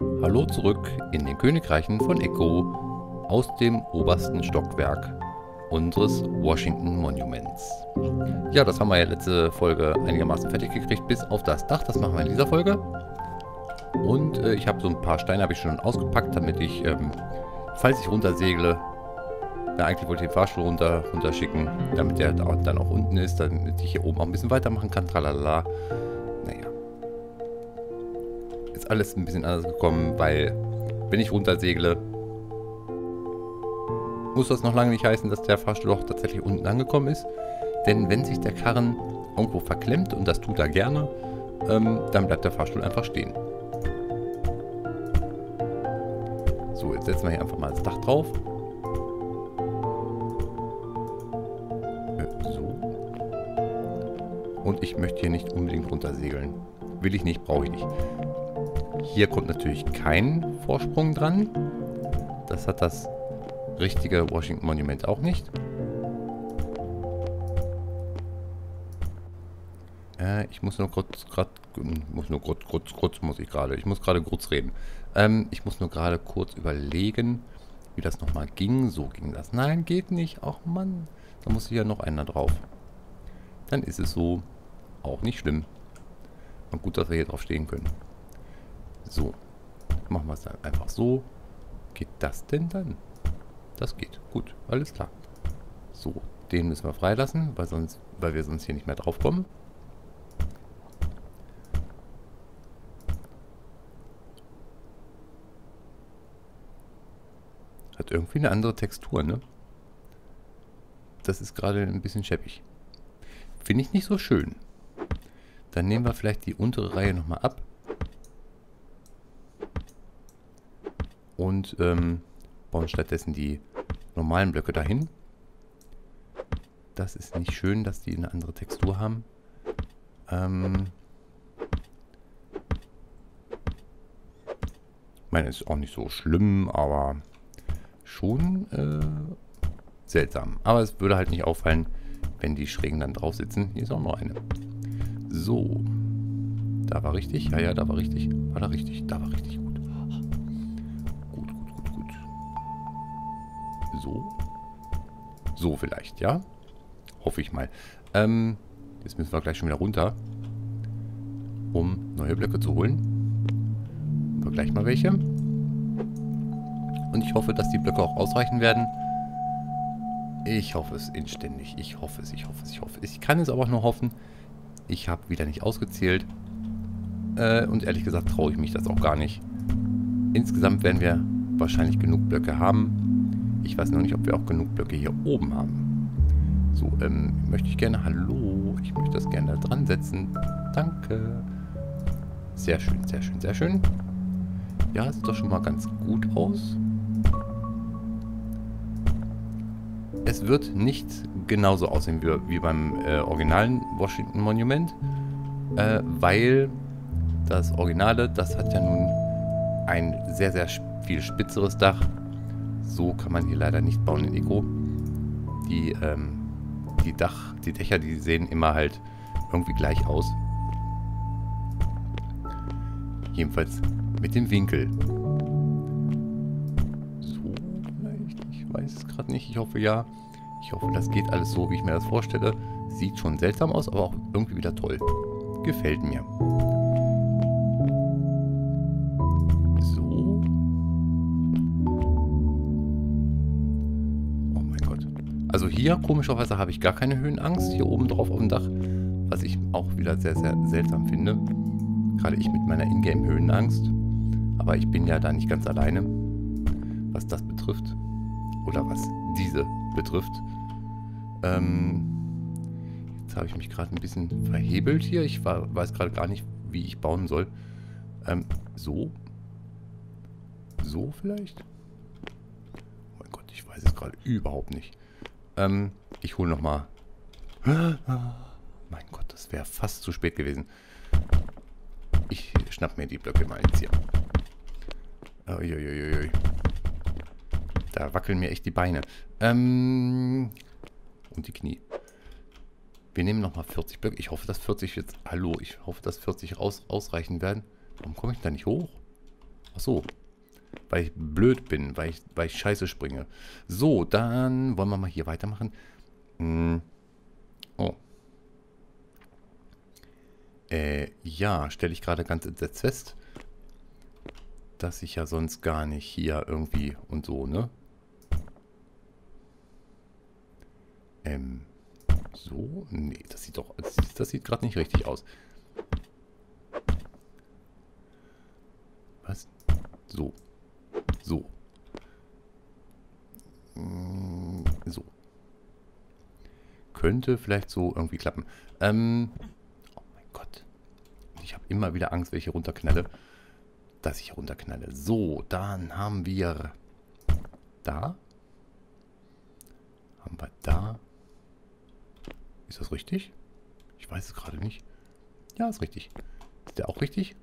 Hallo zurück in den Königreichen von Eco aus dem obersten Stockwerk unseres Washington Monuments. Ja, das haben wir ja letzte Folge einigermaßen fertig gekriegt, bis auf das Dach. Das machen wir in dieser Folge. Und ich habe so ein paar Steine habe ich schon ausgepackt, damit ich, falls ich runtersegle, na, eigentlich wollte ich den Fahrstuhl runterschicken, damit der dann auch unten ist, damit ich hier oben auch ein bisschen weitermachen kann. Tralala. Naja. Ist alles ein bisschen anders gekommen, weil wenn ich runtersegle, muss das noch lange nicht heißen, dass der Fahrstuhl auch tatsächlich unten angekommen ist. Denn wenn sich der Karren irgendwo verklemmt, und das tut er gerne, dann bleibt der Fahrstuhl einfach stehen. So, jetzt setzen wir hier einfach mal das Dach drauf. So. Und ich möchte hier nicht unbedingt runtersegeln. Will ich nicht, brauche ich nicht. Hier kommt natürlich kein Vorsprung dran. Das hat das richtige Washington Monument auch nicht. Ich muss nur kurz reden. Ich muss nur gerade kurz überlegen, wie das nochmal ging. So ging das. Nein, geht nicht. Ach Mann, da muss ja noch einer drauf. Dann ist es so auch nicht schlimm. Und gut, dass wir hier drauf stehen können. So, machen wir es dann einfach so. Geht das denn dann? Das geht. Gut, alles klar. So, den müssen wir freilassen, weil wir sonst hier nicht mehr drauf kommen. Hat irgendwie eine andere Textur, ne? Das ist gerade ein bisschen scheppig. Finde ich nicht so schön. Dann nehmen wir vielleicht die untere Reihe nochmal ab. Und bauen stattdessen die normalen Blöcke dahin. Das ist nicht schön, dass die eine andere Textur haben. Ich meine, ist auch nicht so schlimm, aber schon seltsam. Aber es würde halt nicht auffallen, wenn die Schrägen dann drauf sitzen. Hier ist auch noch eine. So. Da war richtig. Ja, ja, da war richtig. War da richtig. Da war richtig. Gut. Gut, gut, gut, gut. So. So vielleicht, ja? Hoffe ich mal. Jetzt müssen wir gleich schon wieder runter, um neue Blöcke zu holen. Nehmen wir gleich mal welche. Und ich hoffe, dass die Blöcke auch ausreichen werden. Ich hoffe es inständig. Ich hoffe es, ich hoffe es, ich hoffe es. Ich kann es aber auch nur hoffen. Ich habe wieder nicht ausgezählt. Und ehrlich gesagt traue ich mich das auch gar nicht. Insgesamt werden wir wahrscheinlich genug Blöcke haben. Ich weiß noch nicht, ob wir auch genug Blöcke hier oben haben. So, möchte ich gerne... Hallo, ich möchte das gerne da dran setzen. Danke. Sehr schön, sehr schön, sehr schön. Ja, sieht doch schon mal ganz gut aus. Es wird nicht genauso aussehen wie beim originalen Washington Monument, weil das Originale, das hat ja nun ein sehr, sehr viel spitzeres Dach. So kann man hier leider nicht bauen in Eco. Die Dächer, die sehen immer halt irgendwie gleich aus. Jedenfalls mit dem Winkel. Ich weiß es gerade nicht. Ich hoffe ja. Ich hoffe, das geht alles so, wie ich mir das vorstelle. Sieht schon seltsam aus, aber auch irgendwie wieder toll. Gefällt mir. So. Oh mein Gott. Also hier, komischerweise, habe ich gar keine Höhenangst. Hier oben drauf auf dem Dach. Was ich auch wieder sehr, sehr seltsam finde. Gerade ich mit meiner Ingame-Höhenangst. Aber ich bin ja da nicht ganz alleine, was das betrifft. Oder was diese betrifft. Jetzt habe ich mich gerade ein bisschen verhebelt hier. Ich weiß gerade gar nicht, wie ich bauen soll. So. So vielleicht? Oh mein Gott, ich weiß es gerade überhaupt nicht. Ich hole nochmal. Mein Gott, das wäre fast zu spät gewesen. Ich schnapp mir die Blöcke mal jetzt hier. Uiuiuiui. Da wackeln mir echt die Beine. Und die Knie. Wir nehmen nochmal 40 Blöcke. Ich hoffe, dass 40 jetzt... Hallo, ich hoffe, dass 40 ausreichen werden. Warum komme ich da nicht hoch? Ach so. Weil ich blöd bin, weil ich scheiße springe. So, dann wollen wir mal hier weitermachen. Oh. Ja, stelle ich gerade ganz entsetzt fest, dass ich ja sonst gar nicht hier irgendwie und so, ne? So? Nee, das sieht doch... Das sieht gerade nicht richtig aus. Was? So. So. So. Könnte vielleicht so irgendwie klappen. Oh mein Gott. Ich habe immer wieder Angst, wenn ich hier runterknalle. Dass ich runterknalle. So, dann haben wir da. Haben wir da. Ist das richtig? Ich weiß es gerade nicht. Ja, ist richtig. Ist der auch richtig?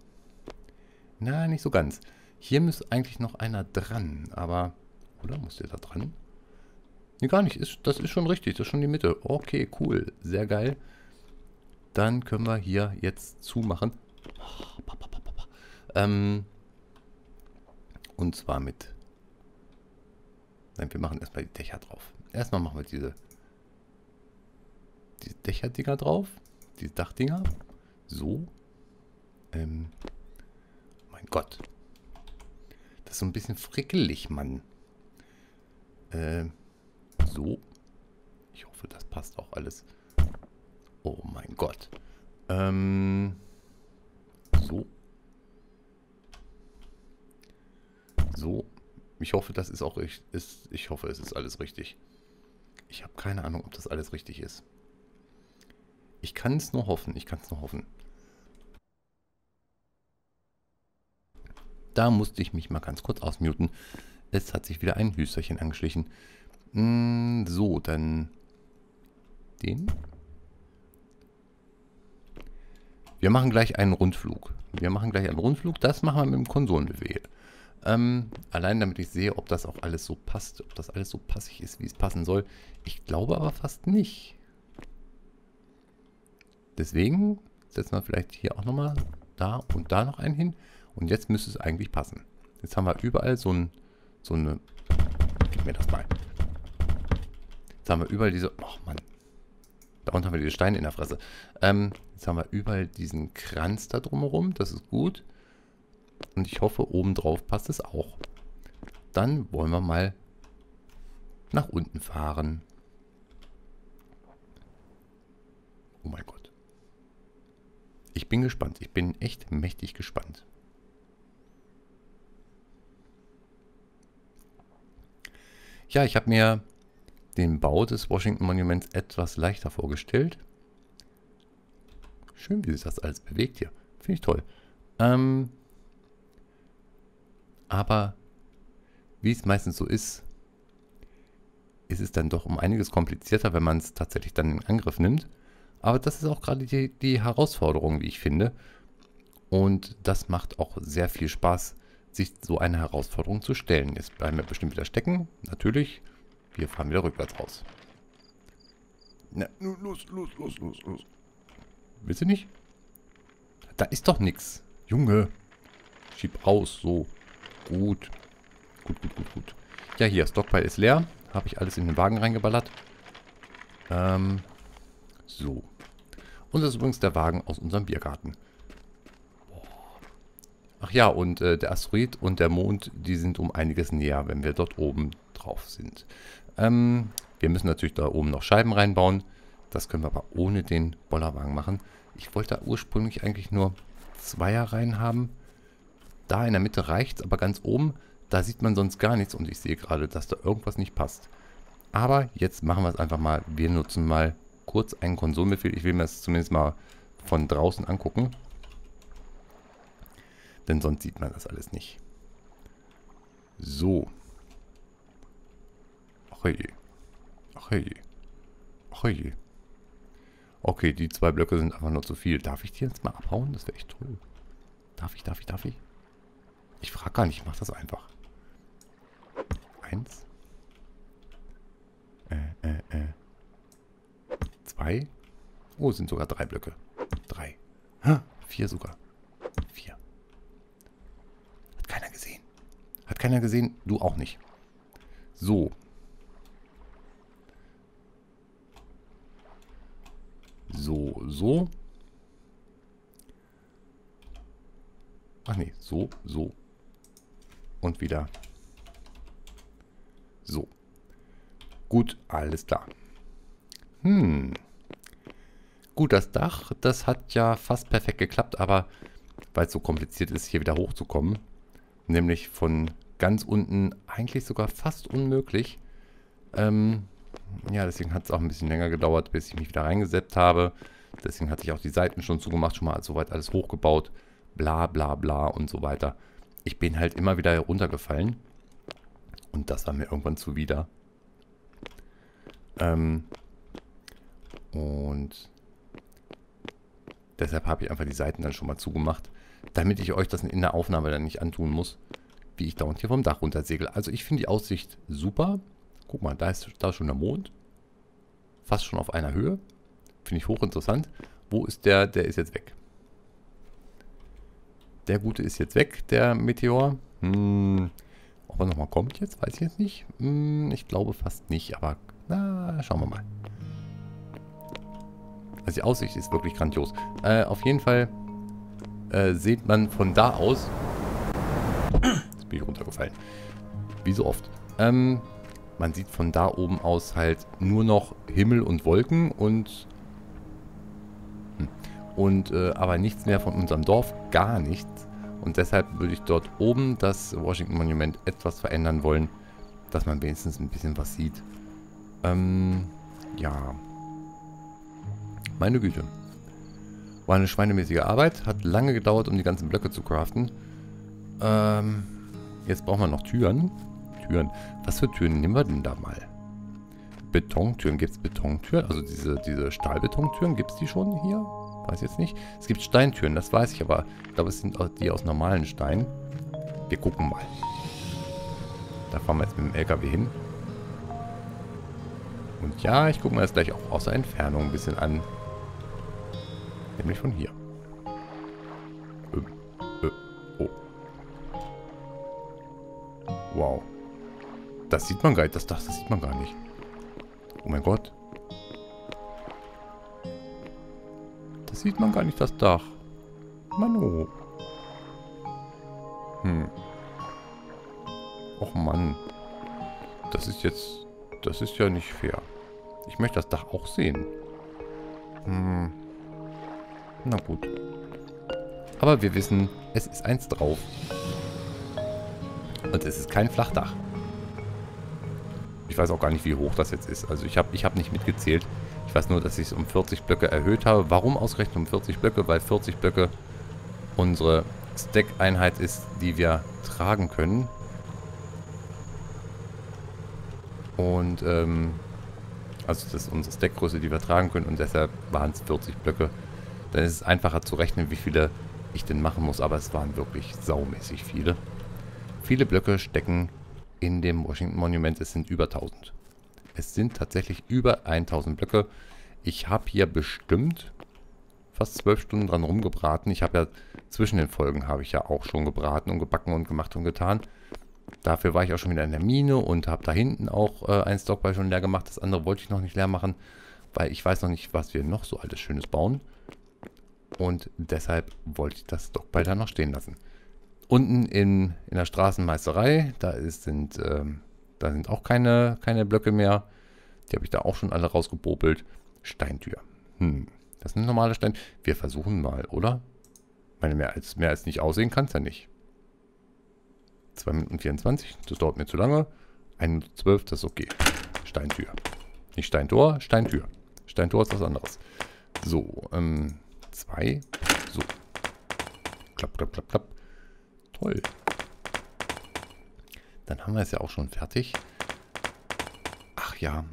Na, nicht so ganz. Hier müsste eigentlich noch einer dran, aber... Oder? Muss der da dran? Ne, gar nicht. Das ist schon richtig. Das ist schon die Mitte. Okay, cool. Sehr geil. Dann können wir hier jetzt zumachen. Oh, und zwar mit... Nein, wir machen erstmal die Dächer drauf. Erstmal machen wir die Dächerdinger drauf. Die Dachdinger. So. Mein Gott. Das ist so ein bisschen frickelig, Mann. So. Ich hoffe, das passt auch alles. Oh mein Gott. So. So. Ich hoffe, das ist auch richtig. Ich hoffe, es ist alles richtig. Ich habe keine Ahnung, ob das alles richtig ist. Ich kann es nur hoffen. Ich kann es nur hoffen. Da musste ich mich mal ganz kurz ausmuten. Es hat sich wieder ein Hüsterchen angeschlichen. So, dann den. Wir machen gleich einen Rundflug. Wir machen gleich einen Rundflug. Das machen wir mit dem Konsolenbefehl. Allein damit ich sehe, ob das auch alles so passt. Ob das alles so passig ist, wie es passen soll. Ich glaube aber fast nicht. Deswegen setzen wir vielleicht hier auch nochmal da und da noch einen hin. Und jetzt müsste es eigentlich passen. Jetzt haben wir überall so eine... Gib mir das mal. Jetzt haben wir überall diese... Oh Mann. Da unten haben wir diese Steine in der Fresse. Jetzt haben wir überall diesen Kranz da drumherum. Das ist gut. Und ich hoffe, obendrauf passt es auch. Dann wollen wir mal nach unten fahren. Oh mein Gott. Ich bin gespannt. Ich bin echt mächtig gespannt. Ja, ich habe mir den Bau des Washington Monuments etwas leichter vorgestellt. Schön, wie sich das alles bewegt hier. Finde ich toll. Aber wie es meistens so ist, ist es dann doch um einiges komplizierter, wenn man es tatsächlich dann in Angriff nimmt. Aber das ist auch gerade die Herausforderung, wie ich finde. Und das macht auch sehr viel Spaß, sich so eine Herausforderung zu stellen. Jetzt bleiben wir bestimmt wieder stecken. Natürlich. Wir fahren wieder rückwärts raus. Na, los. Willst du nicht? Da ist doch nichts. Junge. Schieb raus. So. Gut. Gut. Ja, hier. Stockpile ist leer. Habe ich alles in den Wagen reingeballert. So. Und das ist übrigens der Wagen aus unserem Biergarten. Ach ja, und der Asteroid und der Mond, die sind um einiges näher, wenn wir dort oben drauf sind. Wir müssen natürlich da oben noch Scheiben reinbauen. Das können wir aber ohne den Bollerwagen machen. Ich wollte da ursprünglich eigentlich nur Zweier rein haben. Da in der Mitte reicht es, aber ganz oben, da sieht man sonst gar nichts. Und ich sehe gerade, dass da irgendwas nicht passt. Aber jetzt machen wir es einfach mal. Wir nutzen mal kurz einen Konsolenbefehl. Ich will mir das zumindest mal von draußen angucken. Denn sonst sieht man das alles nicht. So. Ach je. Okay, die zwei Blöcke sind einfach nur zu viel. Darf ich die jetzt mal abhauen? Das wäre echt toll. Darf ich? Ich frage gar nicht, ich mache das einfach. Eins. Zwei. Oh, es sind sogar 3 Blöcke. 3. 4 sogar. 4. gesehen. Hat keiner gesehen, du auch nicht. So. So, so. Ach nee, so, so. Und wieder. So. Gut, alles klar. Gut, das Dach, das hat ja fast perfekt geklappt, aber weil es so kompliziert ist, hier wieder hochzukommen, nämlich von ganz unten eigentlich sogar fast unmöglich. Ja, deswegen hat es auch ein bisschen länger gedauert, bis ich mich wieder reingesetzt habe. Deswegen hatte ich auch die Seiten schon zugemacht, schon mal soweit alles hochgebaut. Bla, bla, bla und so weiter. Ich bin halt immer wieder runtergefallen. Und das war mir irgendwann zuwider. Und deshalb habe ich einfach die Seiten dann schon mal zugemacht, damit ich euch das in der Aufnahme dann nicht antun muss, wie ich dauernd hier vom Dach runtersegel. Also ich finde die Aussicht super. Guck mal, da ist schon der Mond. Fast schon auf einer Höhe. Finde ich hochinteressant. Wo ist der? Der ist jetzt weg. Der Gute ist jetzt weg, der Meteor. Ob er nochmal kommt jetzt, weiß ich jetzt nicht. Ich glaube fast nicht, aber na, schauen wir mal. Also die Aussicht ist wirklich grandios. Auf jeden Fall sieht man von da aus... Jetzt bin ich runtergefallen. Wie so oft. Man sieht von da oben aus halt nur noch Himmel und Wolken und... aber nichts mehr von unserem Dorf, gar nichts. Und deshalb würde ich dort oben das Washington Monument etwas verändern wollen, dass man wenigstens ein bisschen was sieht. Ja. Meine Güte. War eine schweinemäßige Arbeit. Hat lange gedauert, um die ganzen Blöcke zu craften. Jetzt brauchen wir noch Türen. Türen. Was für Türen nehmen wir denn da mal? Betontüren. Gibt es Betontüren? Also diese Stahlbetontüren, gibt es die schon hier? Weiß jetzt nicht. Es gibt Steintüren, das weiß ich aber. Ich glaube, es sind auch die aus normalen Steinen. Wir gucken mal. Da fahren wir jetzt mit dem LKW hin. Und ja, ich gucke mir das gleich auch aus der Entfernung ein bisschen an. Nämlich von hier. Oh. Wow. Das sieht man gar nicht. Das Dach, das sieht man gar nicht. Oh mein Gott. Das sieht man gar nicht, das Dach. Manu. Och Mann. Das ist jetzt... Das ist ja nicht fair. Ich möchte das Dach auch sehen. Na gut. Aber wir wissen, es ist eins drauf. Und es ist kein Flachdach. Ich weiß auch gar nicht, wie hoch das jetzt ist. Also ich hab nicht mitgezählt. Ich weiß nur, dass ich es um 40 Blöcke erhöht habe. Warum ausgerechnet um 40 Blöcke? Weil 40 Blöcke unsere Stack-Einheit ist, die wir tragen können. Und, also das ist unsere Stackgröße, die wir tragen können und deshalb waren es 40 Blöcke. Dann ist es einfacher zu rechnen, wie viele ich denn machen muss, aber es waren wirklich saumäßig viele. Viele Blöcke stecken in dem Washington Monument, es sind über 1000. Es sind tatsächlich über 1000 Blöcke. Ich habe hier bestimmt fast 12 Stunden dran rumgebraten. Ich habe ja zwischen den Folgen habe ich ja auch schon gebraten und gebacken und gemacht und getan. Dafür war ich auch schon wieder in der Mine und habe da hinten auch ein Stockpile schon leer gemacht. Das andere wollte ich noch nicht leer machen, weil ich weiß noch nicht, was wir noch so alles Schönes bauen. Und deshalb wollte ich das Stockpile da noch stehen lassen. Unten in der Straßenmeisterei, da sind auch keine Blöcke mehr. Die habe ich da auch schon alle rausgepopelt. Steintür. Das ist eine normale Steintür. Wir versuchen mal, oder? Ich meine, mehr als nicht aussehen kann es ja nicht. 2 Minuten 24, das dauert mir zu lange. 1 Minute 12, das ist okay. Steintür. Nicht Steintor, Steintür. Steintor ist was anderes. So, 2. So. Klapp, klapp, klapp, klapp. Toll. Dann haben wir es ja auch schon fertig. Ach ja.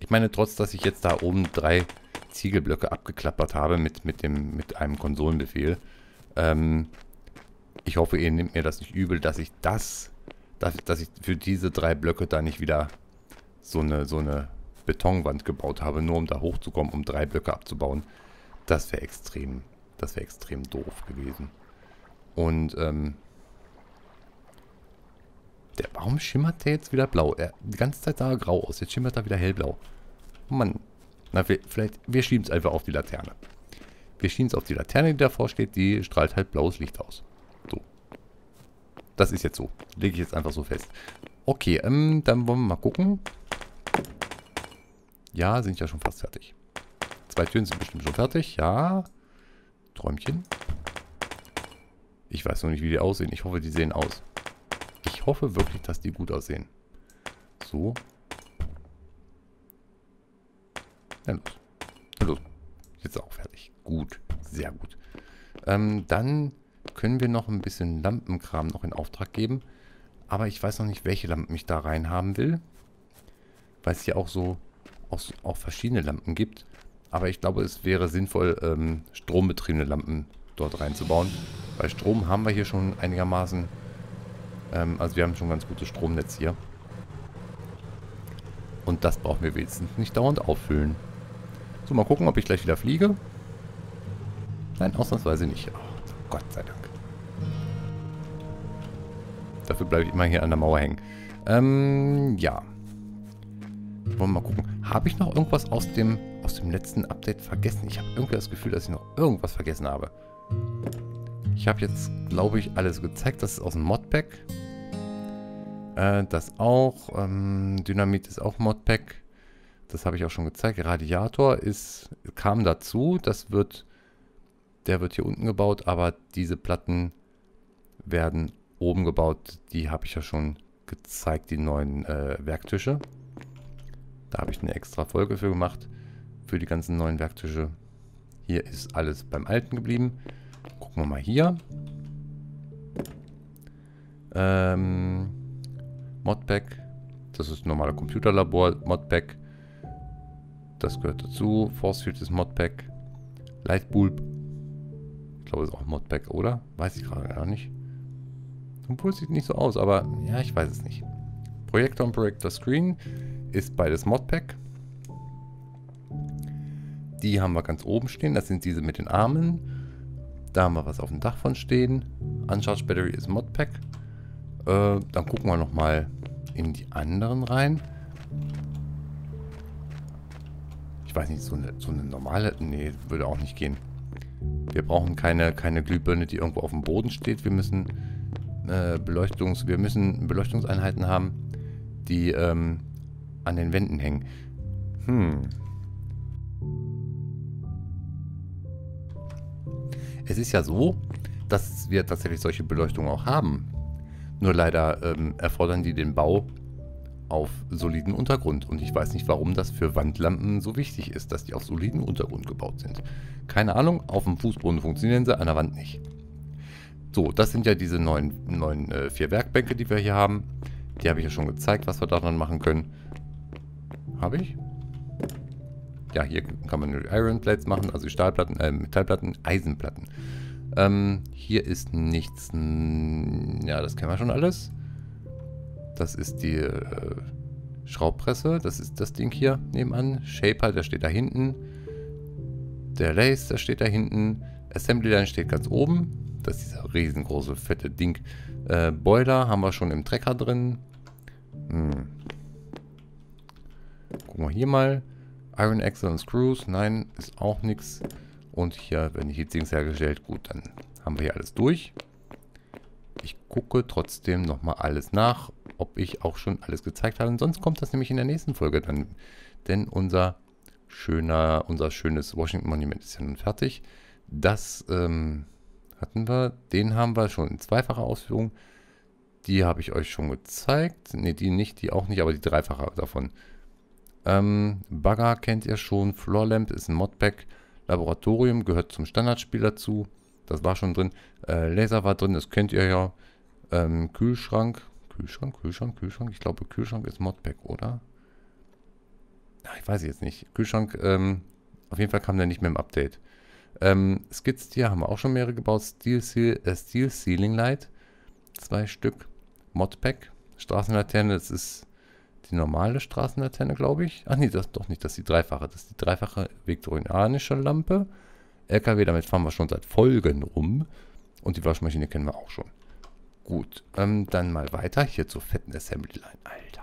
Ich meine, trotz, dass ich jetzt da oben 3 Ziegelblöcke abgeklappert habe mit einem Konsolenbefehl, ich hoffe, ihr nehmt mir das nicht übel, dass ich für diese 3 Blöcke da nicht wieder so eine Betonwand gebaut habe, nur um da hochzukommen, um 3 Blöcke abzubauen. Das wäre extrem doof gewesen. Und Warum schimmert der jetzt wieder blau? Die ganze Zeit sah er grau aus. Jetzt schimmert er wieder hellblau. Mann. Na, vielleicht... Wir schieben es einfach auf die Laterne. Wir schieben es auf die Laterne, die davor steht. Die strahlt halt blaues Licht aus. So. Das ist jetzt so. Lege ich jetzt einfach so fest. Okay, dann wollen wir mal gucken. Ja, sind ja schon fast fertig. Zwei Türen sind bestimmt schon fertig. Ja. Träumchen. Ich weiß noch nicht, wie die aussehen. Ich hoffe, die sehen aus. Ich hoffe wirklich, dass die gut aussehen. So. Na los. Na los. Jetzt auch fertig. Gut. Sehr gut. Dann können wir noch ein bisschen Lampenkram noch in Auftrag geben. Aber ich weiß noch nicht, welche Lampen ich da rein haben will. Weil es hier auch so auch verschiedene Lampen gibt. Aber ich glaube, es wäre sinnvoll, strombetriebene Lampen dort reinzubauen. Weil Strom haben wir hier schon einigermaßen. Also wir haben schon ein ganz gutes Stromnetz hier. Und das brauchen wir wenigstens nicht dauernd auffüllen. So, mal gucken, ob ich gleich wieder fliege. Nein, ausnahmsweise nicht. Oh, Gott sei Dank. Dafür bleibe ich immer hier an der Mauer hängen. Ja. Wollen wir mal gucken. Habe ich noch irgendwas aus dem letzten Update vergessen? Ich habe irgendwie das Gefühl, dass ich noch irgendwas vergessen habe. Ich habe jetzt, glaube ich, alles gezeigt. Das ist aus dem Modpack. Das auch. Dynamit ist auch Modpack. Das habe ich auch schon gezeigt. Radiator kam dazu. Der wird hier unten gebaut, aber diese Platten werden oben gebaut. Die habe ich ja schon gezeigt, die neuen Werktische. Da habe ich eine extra Folge für gemacht, für die ganzen neuen Werktische. Hier ist alles beim Alten geblieben. Gucken wir mal hier. Modpack. Das ist ein normaler Computerlabor. Modpack. Das gehört dazu. Forcefield ist Modpack. Lightbulb. Ich glaube, ist auch Modpack, oder? Weiß ich gerade gar nicht. Obwohl, es sieht nicht so aus, aber ja, ich weiß es nicht. Projektor und Projektor Screen ist beides Modpack. Die haben wir ganz oben stehen. Das sind diese mit den Armen. Da haben wir was auf dem Dach von stehen. Uncharged Battery ist Modpack. Dann gucken wir nochmal in die anderen rein. Ich weiß nicht, so eine normale... Nee, würde auch nicht gehen. Wir brauchen keine Glühbirne, die irgendwo auf dem Boden steht. Wir müssen Beleuchtungseinheiten haben, die an den Wänden hängen. Es ist ja so, dass wir tatsächlich solche Beleuchtungen auch haben. Nur leider erfordern die den Bau auf soliden Untergrund. Und ich weiß nicht, warum das für Wandlampen so wichtig ist, dass die auf soliden Untergrund gebaut sind. Keine Ahnung, auf dem Fußboden funktionieren sie, an der Wand nicht. So, das sind ja diese neuen 4 Werkbänke, die wir hier haben. Die habe ich ja schon gezeigt, was wir daran machen können. Habe ich? Ja, hier kann man nur Iron Plates machen, also Stahlplatten, Metallplatten, Eisenplatten. Hier ist nichts. Ja, das kennen wir schon alles. Das ist die Schraubpresse. Das ist das Ding hier nebenan. Shaper, der steht da hinten. Der Lace, der steht da hinten. Assembly Line steht ganz oben. Das ist dieser riesengroße, fette Ding. Boiler haben wir schon im Trecker drin. Gucken wir hier mal. Iron Axle und Screws, nein, ist auch nichts. Und hier, wenn ich jetzt Dings hergestellt, gut, dann haben wir hier alles durch. Ich gucke trotzdem nochmal alles nach, ob ich auch schon alles gezeigt habe. Und sonst kommt das nämlich in der nächsten Folge dann. Denn unser schönes Washington Monument ist ja nun fertig. Das hatten wir, den haben wir schon in zweifacher Ausführung. Die habe ich euch schon gezeigt. Ne, die nicht, die auch nicht, aber die dreifache davon. Bagger kennt ihr schon, Floorlamp ist ein Modpack, Laboratorium gehört zum Standardspiel dazu, das war schon drin, Laser war drin, das kennt ihr ja, Kühlschrank, ich glaube Kühlschrank ist Modpack, oder? Ach, ich weiß jetzt nicht, Kühlschrank, auf jeden Fall kam der nicht mehr im Update. Skizzier haben wir auch schon mehrere gebaut, Steel Ceiling Light, 2 Stück, Modpack, Straßenlaterne, das ist... Die normale Straßenlaterne, glaube ich. Ach nee, das doch nicht. Das ist die dreifache. Das ist die dreifache viktorianische Lampe. LKW, damit fahren wir schon seit Folgen rum. Und die Waschmaschine kennen wir auch schon. Gut, dann mal weiter. Hier zur fetten Assembly Line. Alter.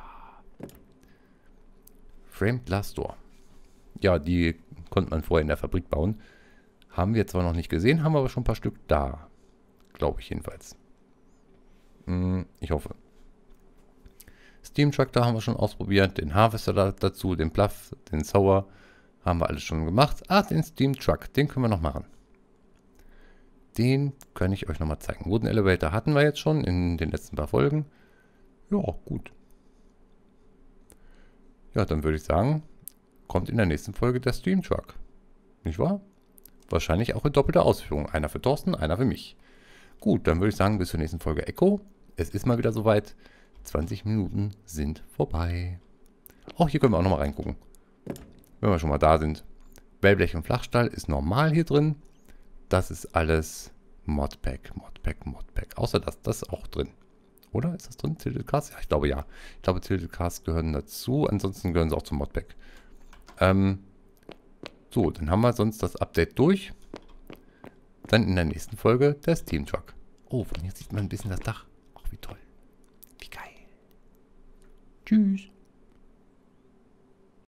Framed Glass Door. Ja, die konnte man vorher in der Fabrik bauen. Haben wir zwar noch nicht gesehen, haben wir aber schon ein paar Stück da. Glaube ich jedenfalls. Ich hoffe. Steam Tractor haben wir schon ausprobiert. Den Harvester dazu, den Pluff, den Sour. Haben wir alles schon gemacht. Ah, den Steam Truck, den können wir noch machen. Den kann ich euch nochmal zeigen. Wooden Elevator hatten wir jetzt schon in den letzten paar Folgen. Ja, gut. Ja, dann würde ich sagen, kommt in der nächsten Folge der Steam Truck. Nicht wahr? Wahrscheinlich auch in doppelter Ausführung. Einer für Thorsten, einer für mich. Gut, dann würde ich sagen, bis zur nächsten Folge Eco. Es ist mal wieder soweit. 20 Minuten sind vorbei. Auch hier können wir auch nochmal reingucken. Wenn wir schon mal da sind. Wellblech und Flachstahl ist normal hier drin. Das ist alles Modpack, Modpack, Modpack. Außer das ist auch drin. Oder ist das drin? Tilted Cars? Ja, ich glaube ja. Ich glaube, Tilted Cars gehören dazu. Ansonsten gehören sie auch zum Modpack. So, dann haben wir sonst das Update durch. Dann in der nächsten Folge der Steam Truck. Oh, von hier sieht man ein bisschen das Dach. Ach, wie toll. Wie geil. Tschüss.